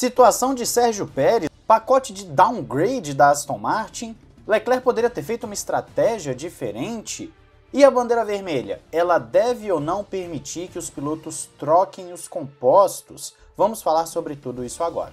Situação de Sérgio Pérez, pacote de downgrade da Aston Martin, Leclerc poderia ter feito uma estratégia diferente. E a bandeira vermelha, ela deve ou não permitir que os pilotos troquem os compostos? Vamos falar sobre tudo isso agora.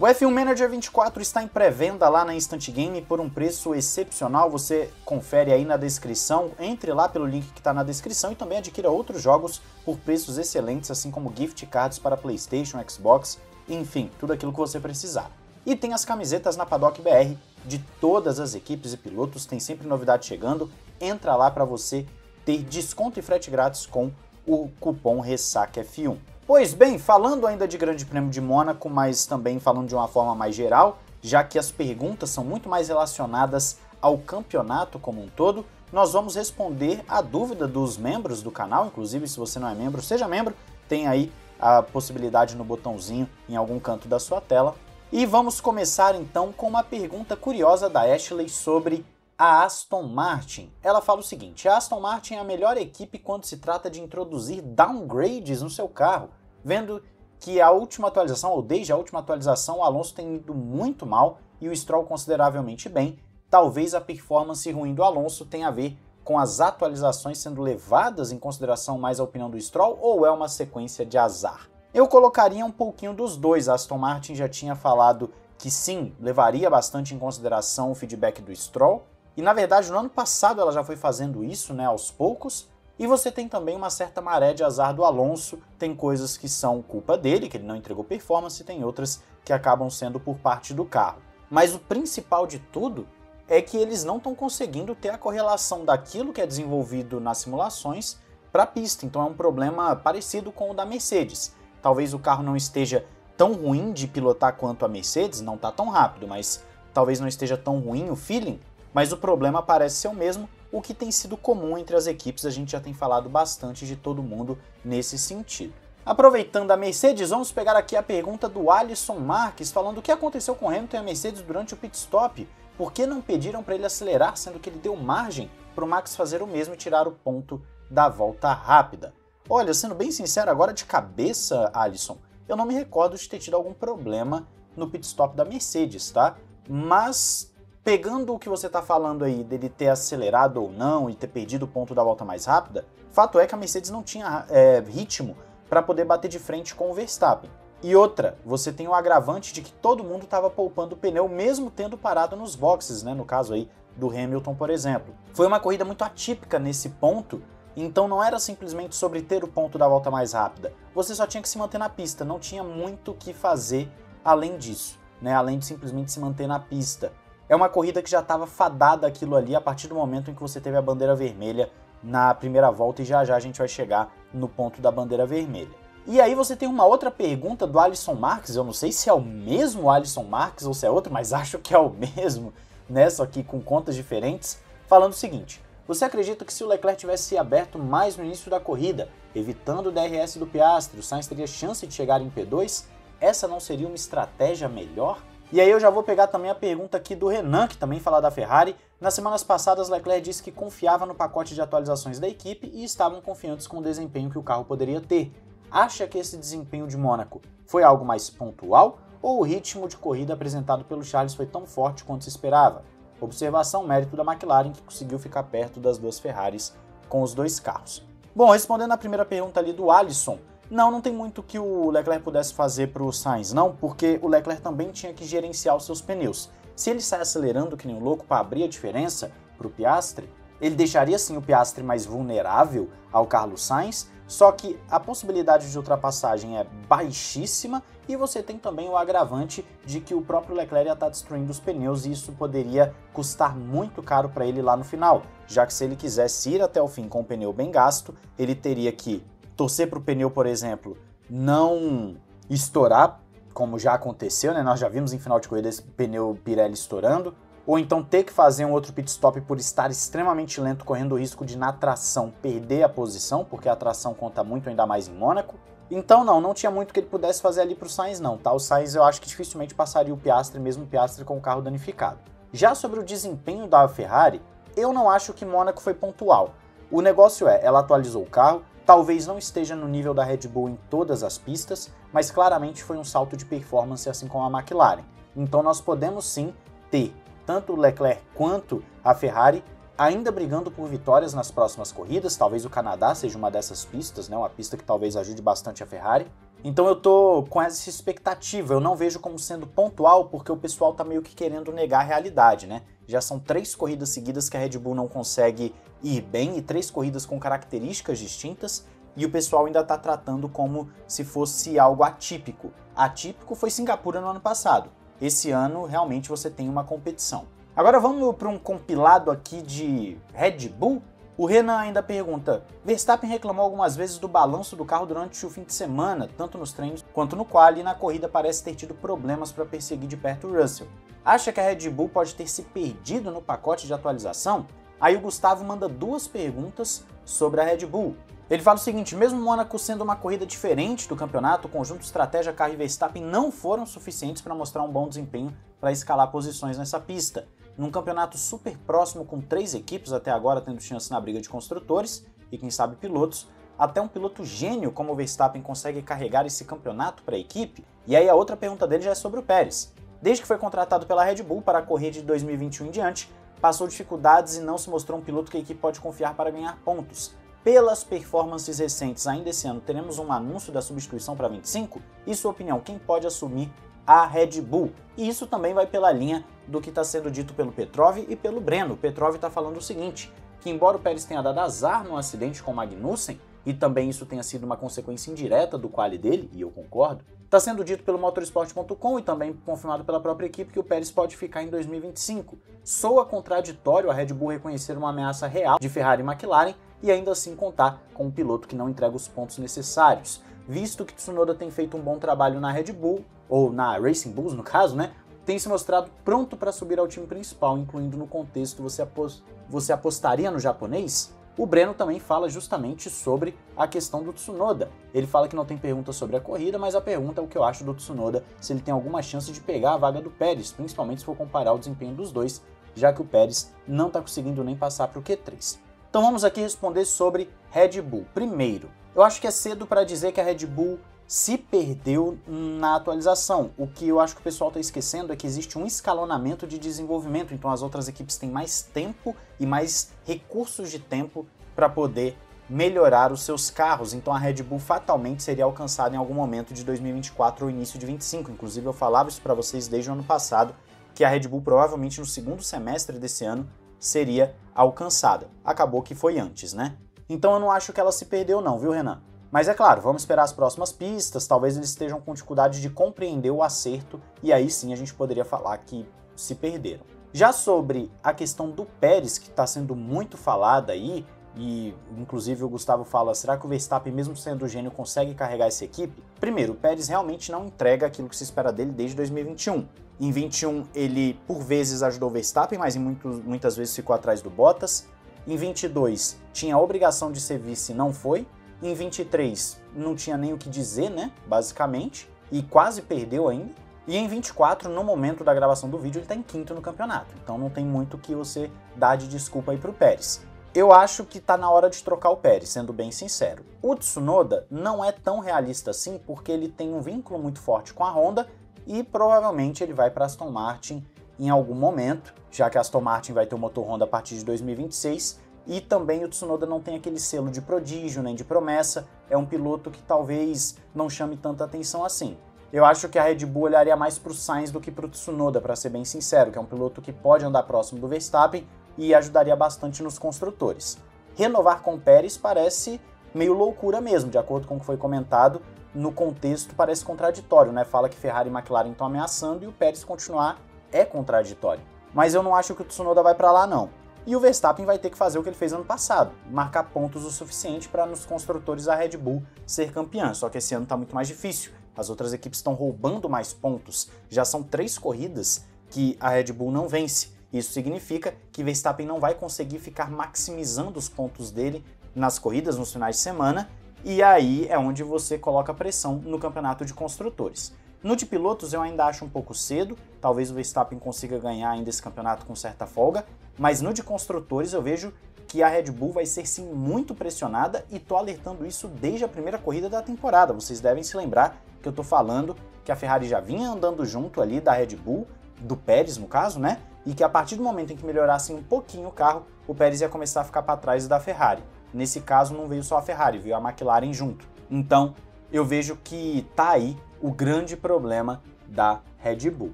O F1 Manager 24 está em pré-venda lá na Instant Game por um preço excepcional, você confere aí na descrição, entre lá pelo link que está na descrição e também adquira outros jogos por preços excelentes, assim como gift cards para PlayStation, Xbox, enfim, tudo aquilo que você precisar. E tem as camisetas na Paddock BR de todas as equipes e pilotos, tem sempre novidade chegando, entra lá para você ter desconto e frete grátis com o cupom Ressaca F1. Pois bem, falando ainda de Grande Prêmio de Mônaco, mas também falando de uma forma mais geral, já que as perguntas são muito mais relacionadas ao campeonato como um todo, nós vamos responder a dúvida dos membros do canal, inclusive se você não é membro, seja membro, tem aí a possibilidade no botãozinho em algum canto da sua tela. E vamos começar então com uma pergunta curiosa da Ashley sobre a Aston Martin. Ela fala o seguinte: a Aston Martin é a melhor equipe quando se trata de introduzir downgrades no seu carro, vendo que a última atualização, ou desde a última atualização, o Alonso tem ido muito mal e o Stroll consideravelmente bem. Talvez a performance ruim do Alonso tenha a ver com as atualizações sendo levadas em consideração mais a opinião do Stroll, ou é uma sequência de azar? Eu colocaria um pouquinho dos dois. A Aston Martin já tinha falado que sim, levaria bastante em consideração o feedback do Stroll, e na verdade no ano passado ela já foi fazendo isso, né, aos poucos, e você tem também uma certa maré de azar do Alonso, tem coisas que são culpa dele, que ele não entregou performance, e tem outras que acabam sendo por parte do carro. Mas o principal de tudo é que eles não estão conseguindo ter a correlação daquilo que é desenvolvido nas simulações para a pista, então é um problema parecido com o da Mercedes. Talvez o carro não esteja tão ruim de pilotar quanto a Mercedes, não está tão rápido, mas talvez não esteja tão ruim o feeling, mas o problema parece ser o mesmo, o que tem sido comum entre as equipes, a gente já tem falado bastante de todo mundo nesse sentido. Aproveitando a Mercedes, vamos pegar aqui a pergunta do Alisson Marques, falando o que aconteceu com Hamilton e a Mercedes durante o pit stop, por que não pediram para ele acelerar, sendo que ele deu margem para o Max fazer o mesmo e tirar o ponto da volta rápida? Olha, sendo bem sincero agora de cabeça, Alisson, eu não me recordo de ter tido algum problema no pit stop da Mercedes, tá? Mas pegando o que você tá falando aí dele ter acelerado ou não e ter perdido o ponto da volta mais rápida, fato é que a Mercedes não tinha ritmo para poder bater de frente com o Verstappen. E outra, você tem o agravante de que todo mundo estava poupando o pneu mesmo tendo parado nos boxes, né? No caso aí do Hamilton, por exemplo. Foi uma corrida muito atípica nesse ponto. Então não era simplesmente sobre ter o ponto da volta mais rápida, você só tinha que se manter na pista, não tinha muito o que fazer além disso, né? Além de simplesmente se manter na pista. É uma corrida que já estava fadada aquilo ali a partir do momento em que você teve a bandeira vermelha na primeira volta e já já a gente vai chegar no ponto da bandeira vermelha. E aí você tem uma outra pergunta do Alisson Marques, eu não sei se é o mesmo Alisson Marques ou se é outro, mas acho que é o mesmo, né? Só que com contas diferentes, falando o seguinte: você acredita que se o Leclerc tivesse aberto mais no início da corrida, evitando o DRS do Piastri, o Sainz teria chance de chegar em P2? Essa não seria uma estratégia melhor? E aí eu já vou pegar também a pergunta aqui do Renan, que também fala da Ferrari. Nas semanas passadas, Leclerc disse que confiava no pacote de atualizações da equipe e estavam confiantes com o desempenho que o carro poderia ter. Acha que esse desempenho de Mônaco foi algo mais pontual ou o ritmo de corrida apresentado pelo Charles foi tão forte quanto se esperava? Observação, mérito da McLaren, que conseguiu ficar perto das duas Ferraris com os dois carros. Bom, respondendo a primeira pergunta ali do Alisson, não tem muito que o Leclerc pudesse fazer para o Sainz, não, porque o Leclerc também tinha que gerenciar os seus pneus. Se ele sai acelerando que nem um louco para abrir a diferença para o Piastri, ele deixaria sim o Piastri mais vulnerável ao Carlos Sainz, só que a possibilidade de ultrapassagem é baixíssima e você tem também o agravante de que o próprio Leclerc ia estar destruindo os pneus e isso poderia custar muito caro para ele lá no final, já que se ele quisesse ir até o fim com o pneu bem gasto, ele teria que torcer para o pneu, por exemplo, não estourar, como já aconteceu, né? Nós já vimos em final de corrida esse pneu Pirelli estourando, ou então ter que fazer um outro pit stop por estar extremamente lento, correndo o risco de na tração perder a posição, porque a tração conta muito ainda mais em Mônaco. Então não tinha muito que ele pudesse fazer ali para o Sainz não, tá? O Sainz eu acho que dificilmente passaria o Piastri, mesmo o Piastri com o carro danificado. Já sobre o desempenho da Ferrari, eu não acho que Mônaco foi pontual. O negócio é, ela atualizou o carro, Talvez não esteja no nível da Red Bull em todas as pistas, mas claramente foi um salto de performance assim como a McLaren. Então nós podemos sim ter tanto o Leclerc quanto a Ferrari ainda brigando por vitórias nas próximas corridas, talvez o Canadá seja uma dessas pistas, né? Uma pista que talvez ajude bastante a Ferrari. Então eu tô com essa expectativa, eu não vejo como sendo pontual, porque o pessoal tá meio que querendo negar a realidade, né? Já são 3 corridas seguidas que a Red Bull não consegue ir bem, e 3 corridas com características distintas, e o pessoal ainda tá tratando como se fosse algo atípico. Atípico foi Singapura no ano passado, esse ano realmente você tem uma competição. Agora vamos para um compilado aqui de Red Bull. O Renan ainda pergunta, Verstappen reclamou algumas vezes do balanço do carro durante o fim de semana, tanto nos treinos quanto no quali, e na corrida parece ter tido problemas para perseguir de perto o Russell. Acha que a Red Bull pode ter se perdido no pacote de atualização? Aí o Gustavo manda 2 perguntas sobre a Red Bull. Ele fala o seguinte, mesmo Mônaco sendo uma corrida diferente do campeonato, o conjunto estratégia carro e Verstappen não foram suficientes para mostrar um bom desempenho para escalar posições nessa pista. Num campeonato super próximo com 3 equipes até agora tendo chance na briga de construtores e quem sabe pilotos, até um piloto gênio como o Verstappen consegue carregar esse campeonato para a equipe? E aí a outra pergunta dele já é sobre o Pérez. Desde que foi contratado pela Red Bull para a corrida de 2021 em diante, passou dificuldades e não se mostrou um piloto que a equipe pode confiar para ganhar pontos. Pelas performances recentes ainda esse ano, teremos um anúncio da substituição para 25? E sua opinião, quem pode assumir a Red Bull? E isso também vai pela linha do que está sendo dito pelo Petrov e pelo Breno. O Petrov está falando o seguinte, que embora o Pérez tenha dado azar no acidente com o Magnussen, e também isso tenha sido uma consequência indireta do quali dele, e eu concordo, está sendo dito pelo Motorsport.com e também confirmado pela própria equipe que o Pérez pode ficar em 2025. Soa contraditório a Red Bull reconhecer uma ameaça real de Ferrari e McLaren e ainda assim contar com um piloto que não entrega os pontos necessários. Visto que Tsunoda tem feito um bom trabalho na Red Bull, ou na Racing Bulls no caso, né, tem se mostrado pronto para subir ao time principal, incluindo no contexto você apostaria no japonês? O Breno também fala justamente sobre a questão do Tsunoda. Ele fala que não tem pergunta sobre a corrida, mas a pergunta é o que eu acho do Tsunoda, se ele tem alguma chance de pegar a vaga do Pérez, principalmente se for comparar o desempenho dos dois, já que o Pérez não está conseguindo nem passar para o Q3. Então vamos aqui responder sobre Red Bull. Primeiro, eu acho que é cedo para dizer que a Red Bull se perdeu na atualização. O que eu acho que o pessoal está esquecendo é que existe um escalonamento de desenvolvimento, então as outras equipes têm mais tempo e mais recursos de tempo para poder melhorar os seus carros, então a Red Bull fatalmente seria alcançada em algum momento de 2024 ou início de 2025, inclusive eu falava isso para vocês desde o ano passado, que a Red Bull provavelmente no segundo semestre desse ano seria alcançada. Acabou que foi antes, né? Então eu não acho que ela se perdeu não, viu, Renan? Mas é claro, vamos esperar as próximas pistas, talvez eles estejam com dificuldade de compreender o acerto, e aí sim a gente poderia falar que se perderam. Já sobre a questão do Pérez, que está sendo muito falada aí, e inclusive o Gustavo fala, será que o Verstappen, mesmo sendo gênio, consegue carregar essa equipe? Primeiro, o Pérez realmente não entrega aquilo que se espera dele desde 2021. Em 21 ele, por vezes, ajudou o Verstappen, mas muitas vezes ficou atrás do Bottas. Em 22 tinha a obrigação de ser vice, não foi. Em 23 não tinha nem o que dizer, né, basicamente, e quase perdeu ainda. E em 24, no momento da gravação do vídeo, ele está em 5º no campeonato, então não tem muito que você dar de desculpa aí para o Pérez. Eu acho que está na hora de trocar o Pérez, sendo bem sincero. O Tsunoda não é tão realista assim, porque ele tem um vínculo muito forte com a Honda e provavelmente ele vai para Aston Martin em algum momento, já que a Aston Martin vai ter o motor Honda a partir de 2026, e também o Tsunoda não tem aquele selo de prodígio nem de promessa, é um piloto que talvez não chame tanta atenção assim. Eu acho que a Red Bull olharia mais para o Sainz do que para o Tsunoda, para ser bem sincero, que é um piloto que pode andar próximo do Verstappen e ajudaria bastante nos construtores. Renovar com o Pérez parece meio loucura mesmo, de acordo com o que foi comentado, no contexto parece contraditório, né? Fala que Ferrari e McLaren estão ameaçando e o Pérez continuar é contraditório. Mas eu não acho que o Tsunoda vai para lá não. E o Verstappen vai ter que fazer o que ele fez ano passado, marcar pontos o suficiente para nos construtores a Red Bull ser campeã, só que esse ano está muito mais difícil, as outras equipes estão roubando mais pontos, já são 3 corridas que a Red Bull não vence, isso significa que Verstappen não vai conseguir ficar maximizando os pontos dele nas corridas nos finais de semana, e aí é onde você coloca pressão no campeonato de construtores. No de pilotos eu ainda acho um pouco cedo, talvez o Verstappen consiga ganhar ainda esse campeonato com certa folga, mas no de construtores eu vejo que a Red Bull vai ser sim muito pressionada, e tô alertando isso desde a primeira corrida da temporada. Vocês devem se lembrar que eu tô falando que a Ferrari já vinha andando junto ali da Red Bull, do Pérez no caso, né? E que a partir do momento em que melhorassem um pouquinho o carro, o Pérez ia começar a ficar para trás da Ferrari. Nesse caso não veio só a Ferrari, veio a McLaren junto. Então eu vejo que tá aí o grande problema da Red Bull.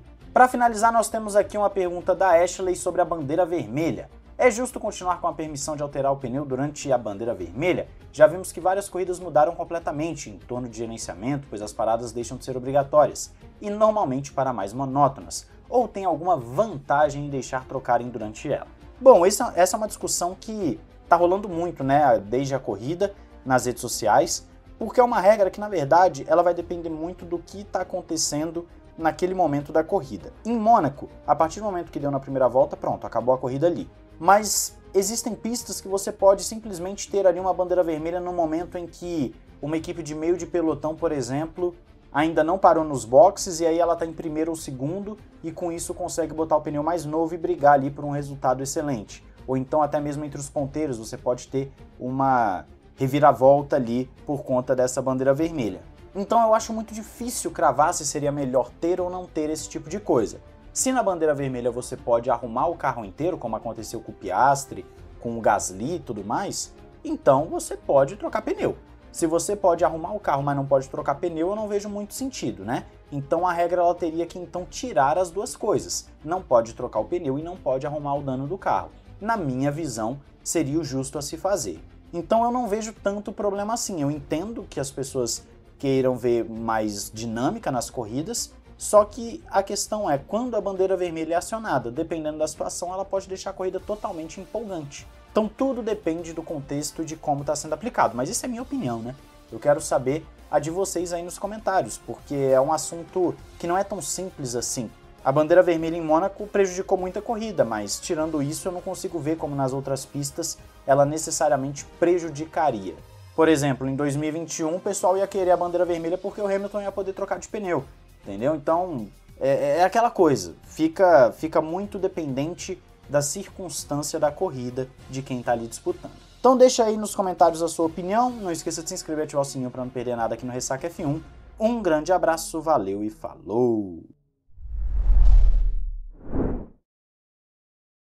Para finalizar, nós temos aqui uma pergunta da Ashley sobre a bandeira vermelha. É justo continuar com a permissão de alterar o pneu durante a bandeira vermelha? Já vimos que várias corridas mudaram completamente em torno de gerenciamento, pois as paradas deixam de ser obrigatórias e normalmente para mais monótonas. Ou tem alguma vantagem em deixar trocarem durante ela? Bom, essa é uma discussão que tá rolando muito, né, desde a corrida, nas redes sociais, porque é uma regra que, na verdade, ela vai depender muito do que está acontecendo naquele momento da corrida. Em Mônaco, a partir do momento que deu na primeira volta, pronto, acabou a corrida ali. Mas existem pistas que você pode simplesmente ter ali uma bandeira vermelha no momento em que uma equipe de meio de pelotão, por exemplo, ainda não parou nos boxes e aí ela está em primeiro ou segundo e com isso consegue botar o pneu mais novo e brigar ali por um resultado excelente. Ou então até mesmo entre os ponteiros você pode ter uma reviravolta ali por conta dessa bandeira vermelha. Então eu acho muito difícil cravar se seria melhor ter ou não ter esse tipo de coisa. Se na bandeira vermelha você pode arrumar o carro inteiro, como aconteceu com o Piastri, com o Gasly e tudo mais, então você pode trocar pneu. Se você pode arrumar o carro, mas não pode trocar pneu, eu não vejo muito sentido, né? Então a regra ela teria que então tirar as duas coisas. Não pode trocar o pneu e não pode arrumar o dano do carro. Na minha visão, seria o justo a se fazer. Então eu não vejo tanto problema assim. Eu entendo que as pessoas queiram ver mais dinâmica nas corridas, só que a questão é, quando a bandeira vermelha é acionada, dependendo da situação, ela pode deixar a corrida totalmente empolgante. Então tudo depende do contexto de como está sendo aplicado, mas isso é minha opinião, né? Eu quero saber a de vocês aí nos comentários, porque é um assunto que não é tão simples assim. A bandeira vermelha em Mônaco prejudicou muita corrida, mas tirando isso eu não consigo ver como nas outras pistas ela necessariamente prejudicaria. Por exemplo, em 2021 o pessoal ia querer a bandeira vermelha porque o Hamilton ia poder trocar de pneu, entendeu? Então é aquela coisa, fica muito dependente da circunstância da corrida, de quem está ali disputando. Então deixa aí nos comentários a sua opinião, não esqueça de se inscrever e ativar o sininho para não perder nada aqui no Ressaca F1. Um grande abraço, valeu e falou!